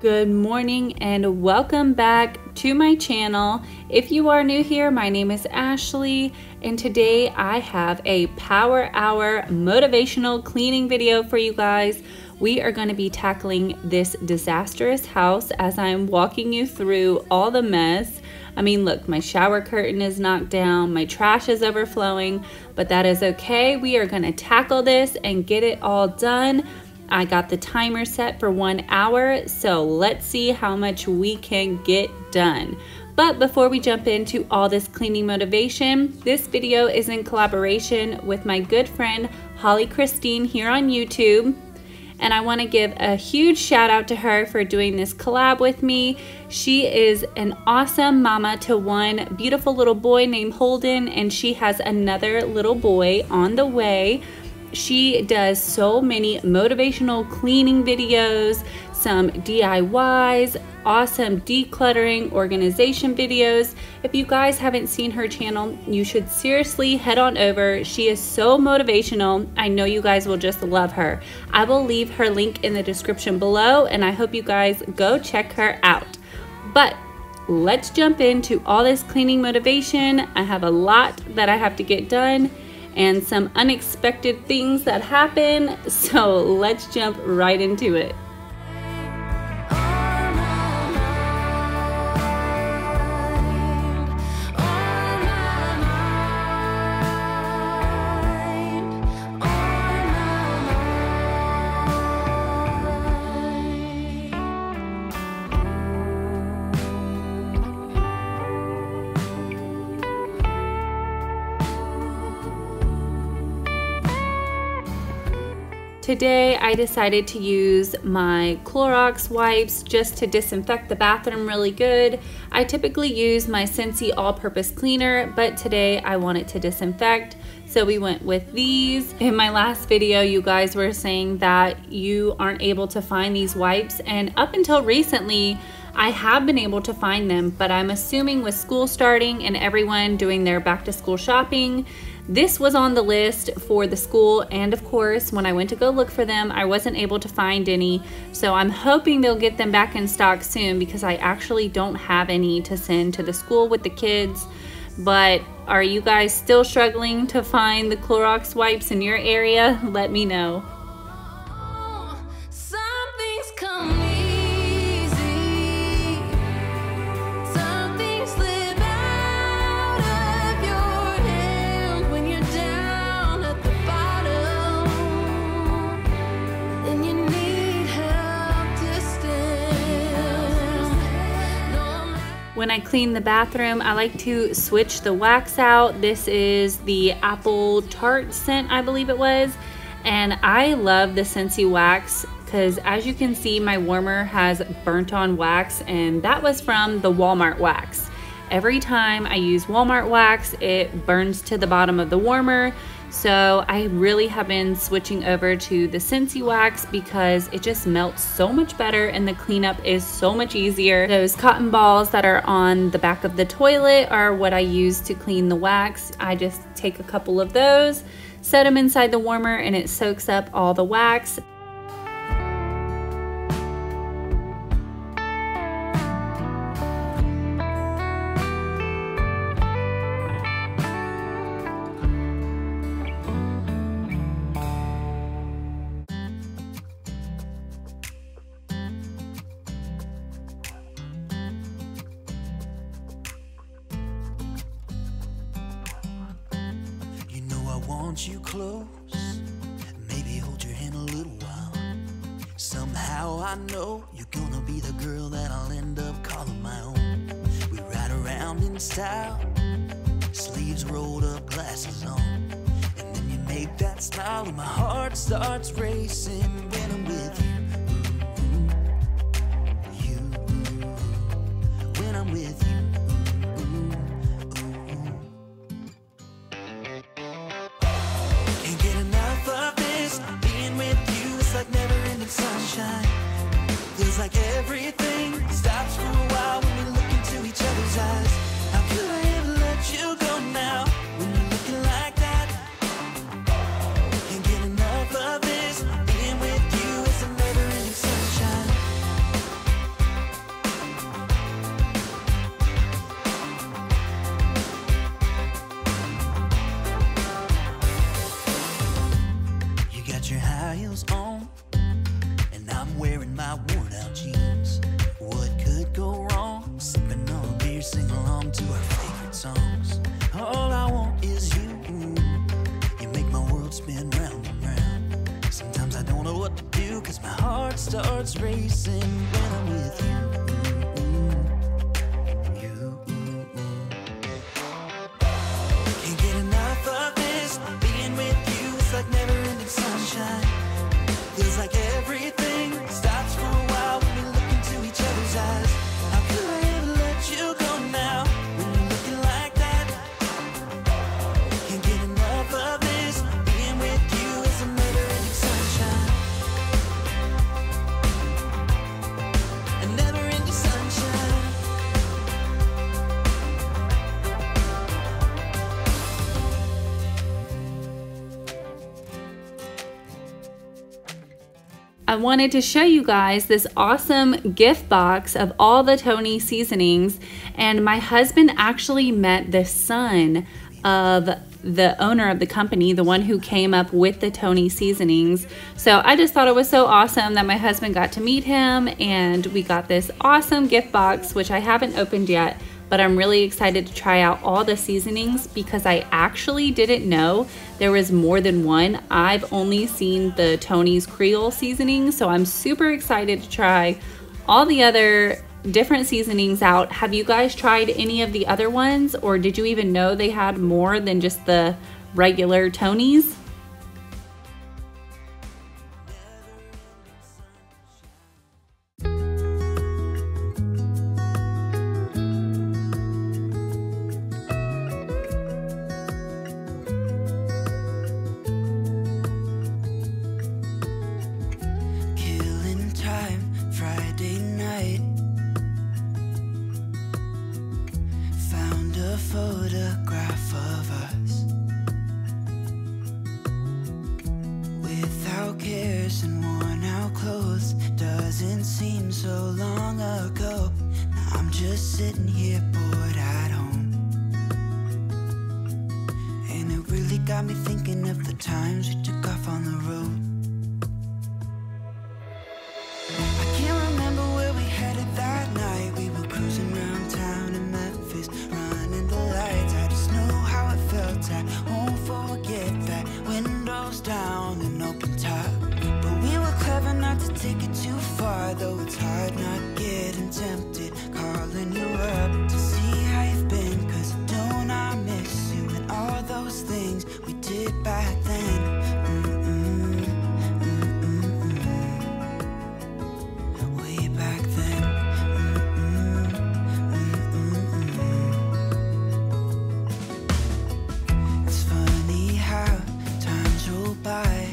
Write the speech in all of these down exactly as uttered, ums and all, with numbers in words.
Good morning and welcome back to my channel. If you are new here, my name is Ashley and today I have a power hour motivational cleaning video for you guys. We are going to be tackling this disastrous house as I'm walking you through all the mess. I mean, look, my shower curtain is knocked down, my trash is overflowing, but that is okay. We are going to tackle this and get it all done. I got the timer set for one hour, so let's see how much we can get done. But before we jump into all this cleaning motivation, this video is in collaboration with my good friend Holly Christine here on YouTube. And I want to give a huge shout out to her for doing this collab with me. She is an awesome mama to one beautiful little boy named Holden, and she has another little boy on the way. She does so many motivational cleaning videos, some D I Ys, awesome decluttering organization videos. If you guys haven't seen her channel, you should seriously head on over. She is so motivational. I know you guys will just love her. I will leave her link in the description below and I hope you guys go check her out. But let's jump into all this cleaning motivation. I have a lot that I have to get done and some unexpected things that happen, so let's jump right into it. Today I decided to use my Clorox wipes just to disinfect the bathroom really good. I typically use my Scentsy all-purpose cleaner, but today I wanted to disinfect, so we went with these. In my last video, you guys were saying that you aren't able to find these wipes, and up until recently, I have been able to find them, but I'm assuming with school starting and everyone doing their back-to-school shopping, this was on the list for the school, and of course, when I went to go look for them, I wasn't able to find any. So I'm hoping they'll get them back in stock soon because I actually don't have any to send to the school with the kids. But are you guys still struggling to find the Clorox wipes in your area? Let me know. When I clean the bathroom, I like to switch the wax out. This is the apple tart scent, I believe it was. And I love the Scentsy wax because as you can see, my warmer has burnt on wax and that was from the Walmart wax. Every time I use Walmart wax, it burns to the bottom of the warmer. So I really have been switching over to the Scentsy wax because it just melts so much better and the cleanup is so much easier. Those cotton balls that are on the back of the toilet are what I use to clean the wax. I just take a couple of those, set them inside the warmer, and it soaks up all the wax. Want you close, maybe hold your hand a little while. Somehow I know you're gonna be the girl that I'll end up calling my own. We ride around in style, sleeves rolled up, glasses on. And then you make that smile and my heart starts racing when I'm with you. Mm-hmm. You, mm-hmm. When I'm with you. Mm-hmm. Ooh. All I want is you. You make my world spin round and round. Sometimes I don't know what to do, cause my heart starts racing when I'm with you. You can't get enough of this. Being with you, it's like never ending sunshine. Feels like everything stops for a while when we look into each other's eyes. How could I ever let you go now? I wanted to show you guys this awesome gift box of all the Tony seasonings, and my husband actually met the son of the owner of the company, the one who came up with the Tony seasonings. So I just thought it was so awesome that my husband got to meet him, and we got this awesome gift box, which I haven't opened yet, but I'm really excited to try out all the seasonings because I actually didn't know there was more than one. I've only seen the Tony's Creole seasoning, so I'm super excited to try all the other different seasonings out. Have you guys tried any of the other ones, or did you even know they had more than just the regular Tony's? Got me thinking of the times we took off on the road. I can't remember where we headed that night. We were cruising around town in Memphis, running the lights. I just know how it felt. I won't forget that. Windows down and open top. But we were clever not to take it too far, though it's hard not getting tempted. Calling you up to see how you've been, cause don't I miss you? All those things we did back then. Mm-mm, mm-mm, mm-mm. Way back then. Mm-mm, mm-mm, mm-mm. It's funny how time rolled by.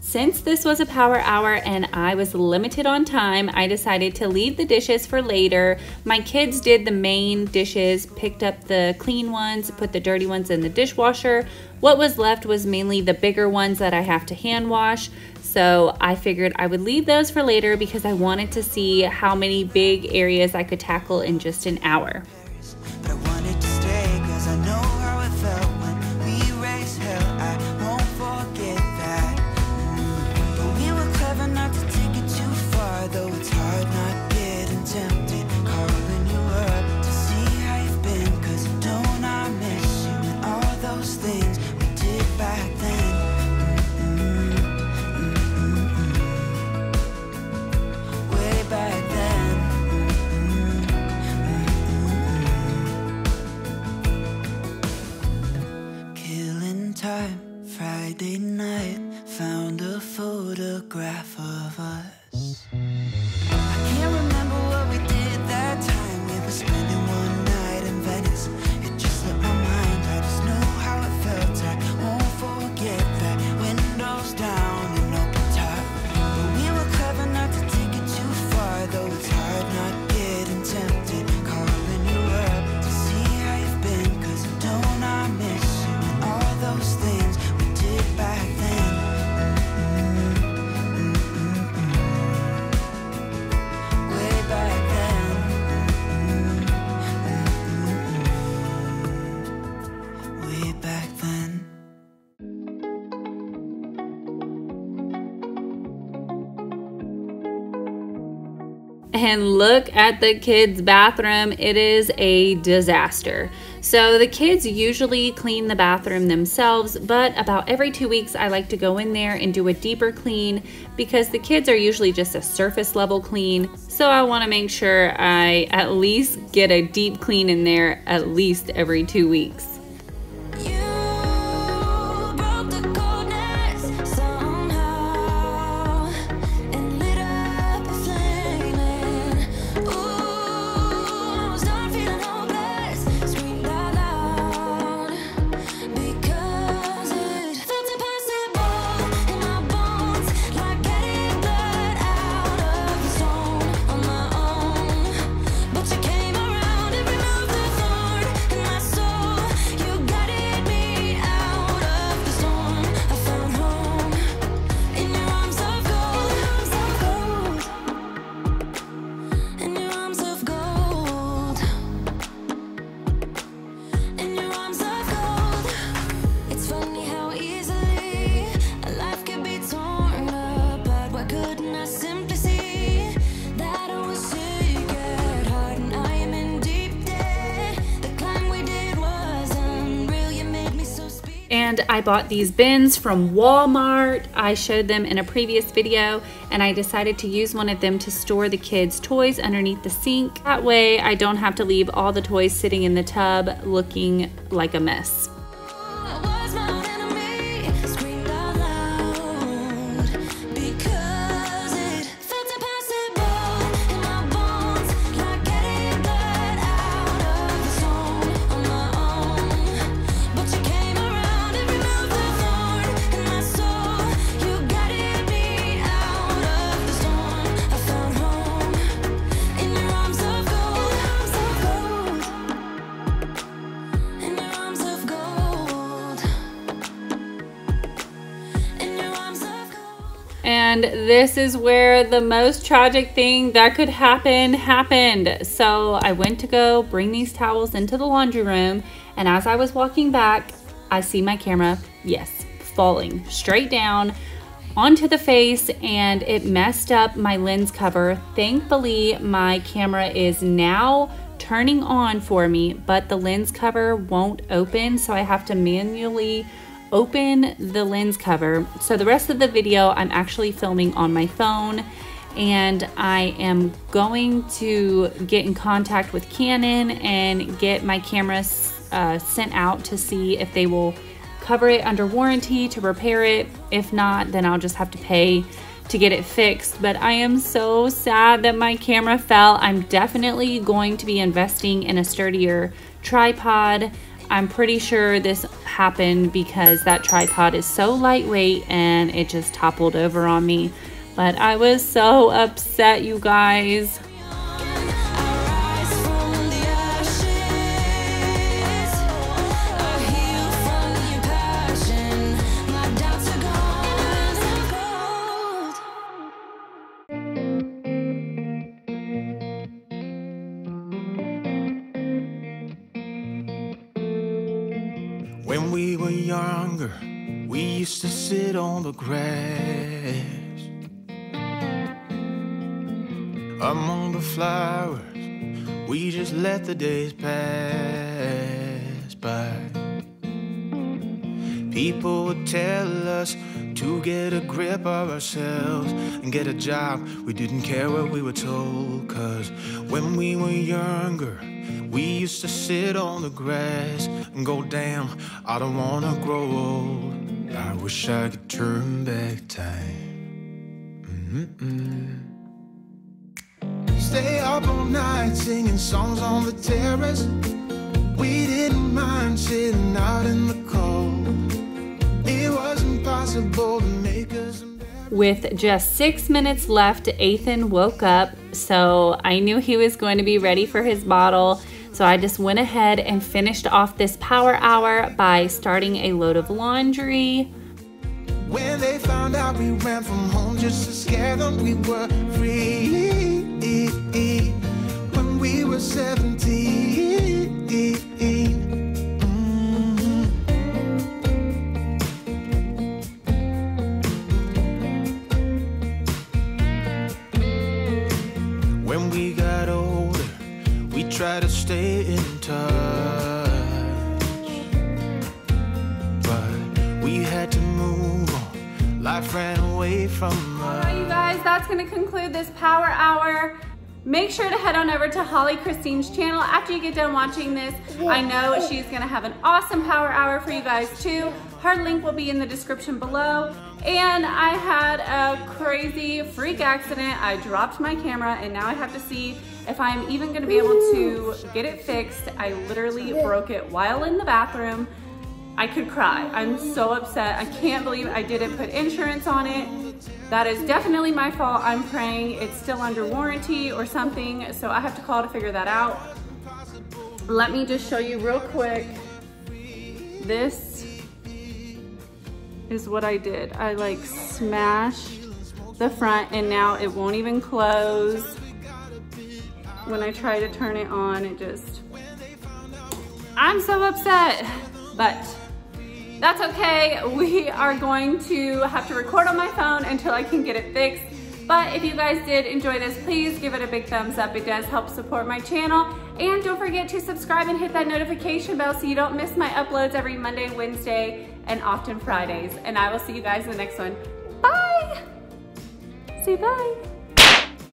Since this was a power hour and I was limited on time, I decided to leave the dishes for later. My kids did the main dishes, picked up the clean ones, put the dirty ones in the dishwasher. What was left was mainly the bigger ones that I have to hand wash. So I figured I would leave those for later because I wanted to see how many big areas I could tackle in just an hour. Friday night, found a photograph of us. I can't remember what we did that time. We were spending one night in Venice. It just slipped my mind. I just know how it felt. I won't forget that. Windows down and open top. But we were clever not to take it too far, though it's hard not getting tempted. Calling you up to see how you've been, cause don't I miss you and all those things back then. Mm-mm, mm-mm, mm-mm. and look at the kids' bathroom. It is a disaster. So the kids usually clean the bathroom themselves, but about every two weeks I like to go in there and do a deeper clean because the kids are usually just a surface level clean. So I want to make sure I at least get a deep clean in there at least every two weeks. And I bought these bins from Walmart. I showed them in a previous video, and I decided to use one of them to store the kids' toys underneath the sink. That way I don't have to leave all the toys sitting in the tub looking like a mess. And this is where the most tragic thing that could happen happened. So I went to go bring these towels into the laundry room, and as I was walking back, I see my camera, yes, falling straight down onto the face, and it messed up my lens cover. Thankfully, my camera is now turning on for me, but the lens cover won't open, so I have to manually open the lens cover. So the rest of the video I'm actually filming on my phone, and I am going to get in contact with Canon and get my camera uh, sent out to see if they will cover it under warranty to repair it. If not, then I'll just have to pay to get it fixed. But I am so sad that my camera fell. I'm definitely going to be investing in a sturdier tripod. I'm pretty sure this happened because that tripod is so lightweight and it just toppled over on me. But I was so upset, you guys. When we were younger, we used to sit on the grass among the flowers. We just let the days pass by. People would tell us to get a grip of ourselves and get a job. We didn't care what we were told, 'cause when we were younger, we used to sit on the grass and go, damn, I don't wanna grow old. I wish I could turn back time. Mm-mm. Stay up all night singing songs on the terrace. We didn't mind sitting out in the cold. It was impossible to make us. With just six minutes left, Ethan woke up, so I knew he was going to be ready for his bottle. So I just went ahead and finished off this power hour by starting a load of laundry. When they found out we ran from home just to scare them, we were free. When we were seventeen. Mm-hmm. When we try to stay in touch, but we had to move on. Life ran away from us. All right, you guys, that's gonna conclude this power hour. Make sure to head on over to Holly Christine's channel after you get done watching this. I know she's gonna have an awesome power hour for you guys too. Her link will be in the description below. And I had a crazy freak accident. I dropped my camera and now I have to see if I'm even gonna be able to get it fixed. I literally broke it while in the bathroom. I could cry. I'm so upset. I can't believe I didn't put insurance on it. That is definitely my fault. I'm praying it's still under warranty or something, so I have to call to figure that out. Let me just show you real quick. This is what I did. I like smashed the front and now it won't even close. When I try to turn it on, it just, I'm so upset, but that's okay. We are going to have to record on my phone until I can get it fixed. But if you guys did enjoy this, please give it a big thumbs up. It does help support my channel. And don't forget to subscribe and hit that notification bell so you don't miss my uploads every Monday, Wednesday, and often Fridays. And I will see you guys in the next one. Bye! Say bye.